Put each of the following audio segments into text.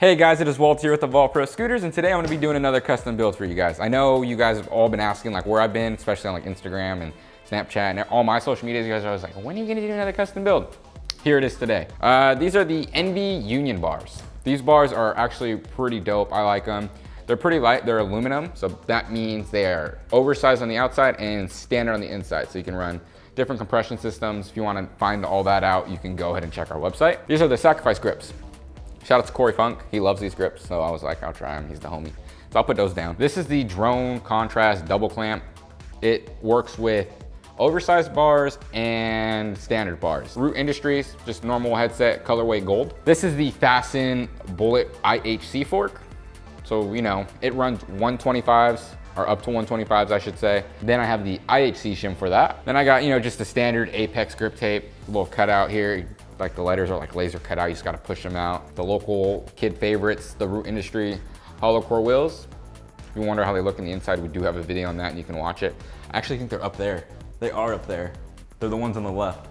Hey guys, it is Walt here with the Vault Pro Scooters, and today I'm gonna be doing another custom build for you guys. I know you guys have all been asking like where I've been, especially on like Instagram and Snapchat and all my social medias. You guys are always like, when are you gonna do another custom build? Here it is today. These are the Envy Union Bars. These bars are actually pretty dope, I like them. They're pretty light, they're aluminum, so that means they are oversized on the outside and standard on the inside, so you can run different compression systems. If you wanna find all that out, you can go ahead and check our website. These are the Sacrifice grips. Shout out to Corey Funk, he loves these grips, so I was like, I'll try them, he's the homie. So I'll put those down. This is the Drone Contrast Double Clamp. It works with oversized bars and standard bars. Root Industries, just normal headset, colorway gold. This is the Fasten Bullet IHC fork. So, you know, it runs 125s, or up to 125s, I should say. Then I have the IHC shim for that. Then I got, you know, just the standard Apex grip tape, a little cutout here. Like the letters are like laser cut out, you just gotta push them out. The local kid favorites, the Root Industry hollow core wheels. If you wonder how they look in the inside, we do have a video on that and you can watch it. I actually think they're up there. They are up there. They're the ones on the left.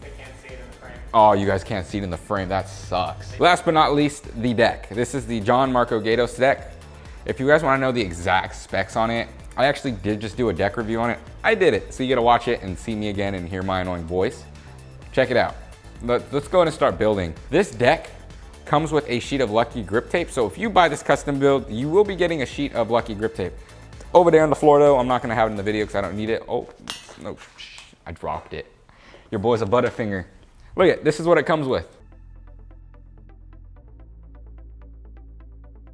They can't see it in the frame. Oh, you guys can't see it in the frame, that sucks. Last but not least, the deck. This is the John Marco Gatos deck. If you guys wanna know the exact specs on it, I actually did just do a deck review on it. I did it, so you gotta watch it and see me again and hear my annoying voice. Check it out. Let's go ahead and start building. This deck comes with a sheet of Lucky grip tape. So if you buy this custom build, you will be getting a sheet of Lucky grip tape. Over there on the floor though, I'm not gonna have it in the video because I don't need it. Oh, no, I dropped it. Your boy's a butterfinger. Look at, this is what it comes with.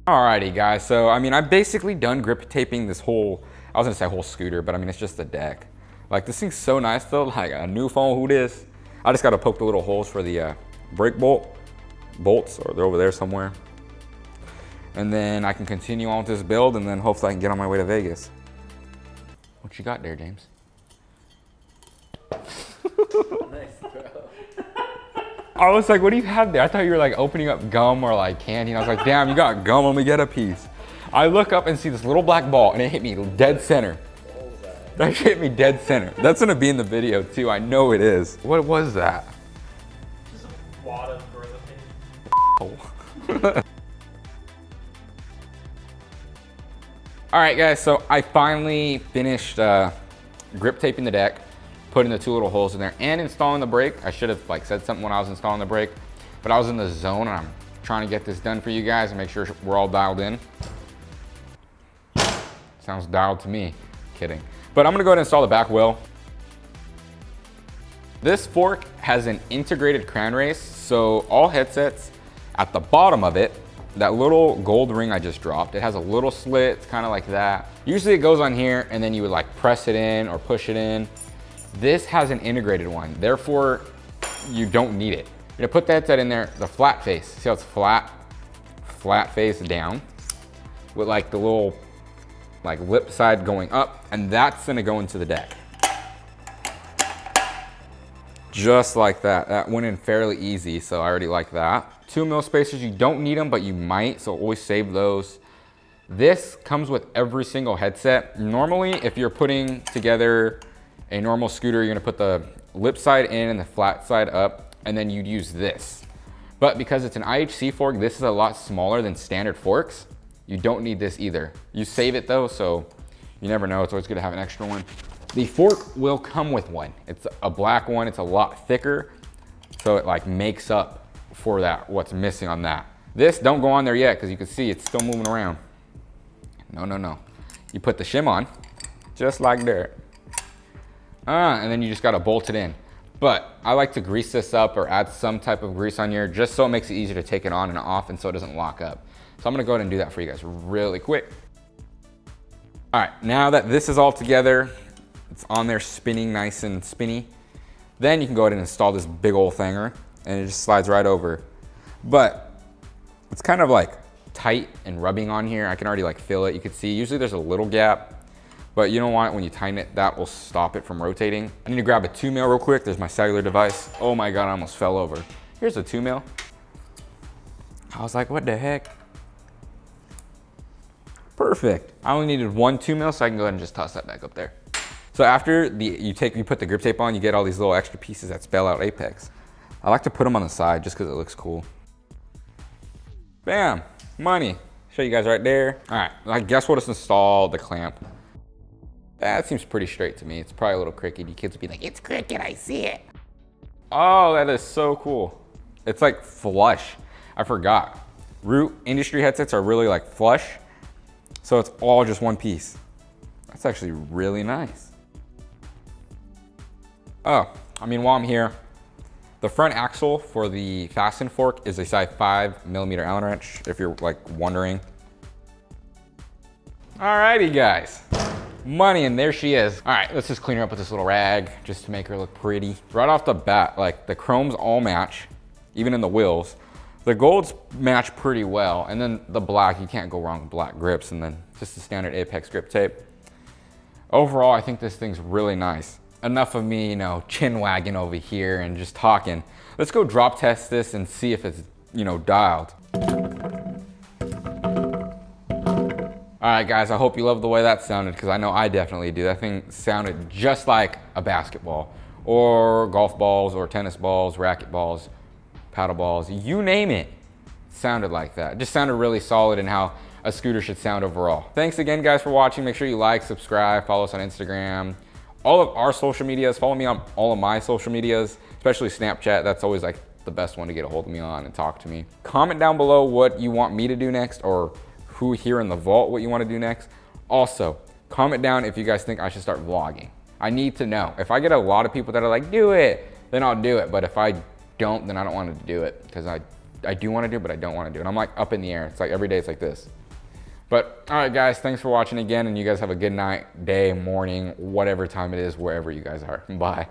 Alrighty guys, so I mean, I've basically done grip taping this whole, I was gonna say whole scooter, but I mean, it's just the deck. Like this thing's so nice though, like a new phone, who dis? I just gotta poke the little holes for the brake bolts, or they're over there somewhere. And then I can continue on with this build and then hopefully I can get on my way to Vegas. What you got there, James? Nice throw. I was like, what do you have there? I thought you were like opening up gum or like candy. And I was like, damn, you got gum, let me get a piece. I look up and see this little black ball and it hit me dead center. That hit me dead center. That's gonna be in the video too, I know it is. What was that? Just a wad of gorilla paint. All right guys, so I finally finished grip taping the deck, putting the two little holes in there and installing the brake. I should have like said something when I was installing the brake, but I was in the zone and I'm trying to get this done for you guys and make sure we're all dialed in. Sounds dialed to me, kidding. But I'm gonna go ahead and install the back wheel. This fork has an integrated crown race, so all headsets at the bottom of it, that little gold ring I just dropped, it has a little slit, it's kinda like that. Usually it goes on here and then you would like press it in or push it in. This has an integrated one, therefore you don't need it. You're gonna put the headset in there, the flat face, see how it's flat? Flat face down with like the little like lip side going up, and that's gonna go into the deck. Just like that, that went in fairly easy, so I already like that. 2 mil spacers, you don't need them, but you might, so always save those. This comes with every single headset. Normally, if you're putting together a normal scooter, you're gonna put the lip side in and the flat side up, and then you'd use this. But because it's an IHC fork, this is a lot smaller than standard forks. You don't need this either. You save it though, so you never know. It's always good to have an extra one. The fork will come with one. It's a black one, it's a lot thicker. So it like makes up for that, what's missing on that. This, don't go on there yet, because you can see it's still moving around. No, no, no. You put the shim on, just like there. And then you just gotta bolt it in. But I like to grease this up or add some type of grease on here, just so it makes it easier to take it on and off and so it doesn't lock up. So I'm gonna go ahead and do that for you guys really quick. All right, now that this is all together, it's on there spinning nice and spinny, then you can go ahead and install this big old thanger and it just slides right over. But it's kind of like tight and rubbing on here. I can already like feel it. You can see usually there's a little gap, but you don't want it when you tighten it. That will stop it from rotating. I need to grab a 2 mil real quick. There's my cellular device. Oh my God, I almost fell over. Here's a 2 mil. I was like, what the heck? Perfect. I only needed one 2 mil, so I can go ahead and just toss that back up there. So after you put the grip tape on, you get all these little extra pieces that spell out Apex. I like to put them on the side just because it looks cool. Bam. money. Show you guys right there. All right, I guess we'll just install the clamp. That seems pretty straight to me. It's probably a little crooked. You kids would be like, it's crooked, I see it. Oh, that is so cool. It's like flush. I forgot. Root Industry headsets are really like flush. So it's all just one piece. That's actually really nice. Oh, I mean, while I'm here, the front axle for the Fasten fork is a size 5mm Allen wrench, if you're like wondering. All righty, guys. Money, and there she is. All right, let's just clean her up with this little rag just to make her look pretty. Right off the bat, like the chromes all match, even in the wheels. The golds match pretty well, and then the black, you can't go wrong with black grips, and then just the standard Apex grip tape. Overall, I think this thing's really nice. Enough of me, you know, chin wagging over here and just talking. Let's go drop test this and see if it's, you know, dialed. All right, guys, I hope you love the way that sounded, because I know I definitely do. That thing sounded just like a basketball or golf balls or tennis balls, racket balls, paddle balls, you name it. Sounded like that. It just sounded really solid in how a scooter should sound overall. Thanks again, guys, for watching. Make sure you like, subscribe, follow us on Instagram, all of our social medias. Follow me on all of my social medias, especially Snapchat. That's always like the best one to get a hold of me on and talk to me. Comment down below what you want me to do next, or who here in the vault, what you want to do next. Also, comment down if you guys think I should start vlogging. I need to know. If I get a lot of people that are like, do it, then I'll do it. But if I don't, then I don't want to do it, because I do want to do it, but I don't want to do it. I'm like up in the air. It's like every day it's like this. But all right, guys, thanks for watching again. And you guys have a good night, day, morning, whatever time it is, wherever you guys are. Bye.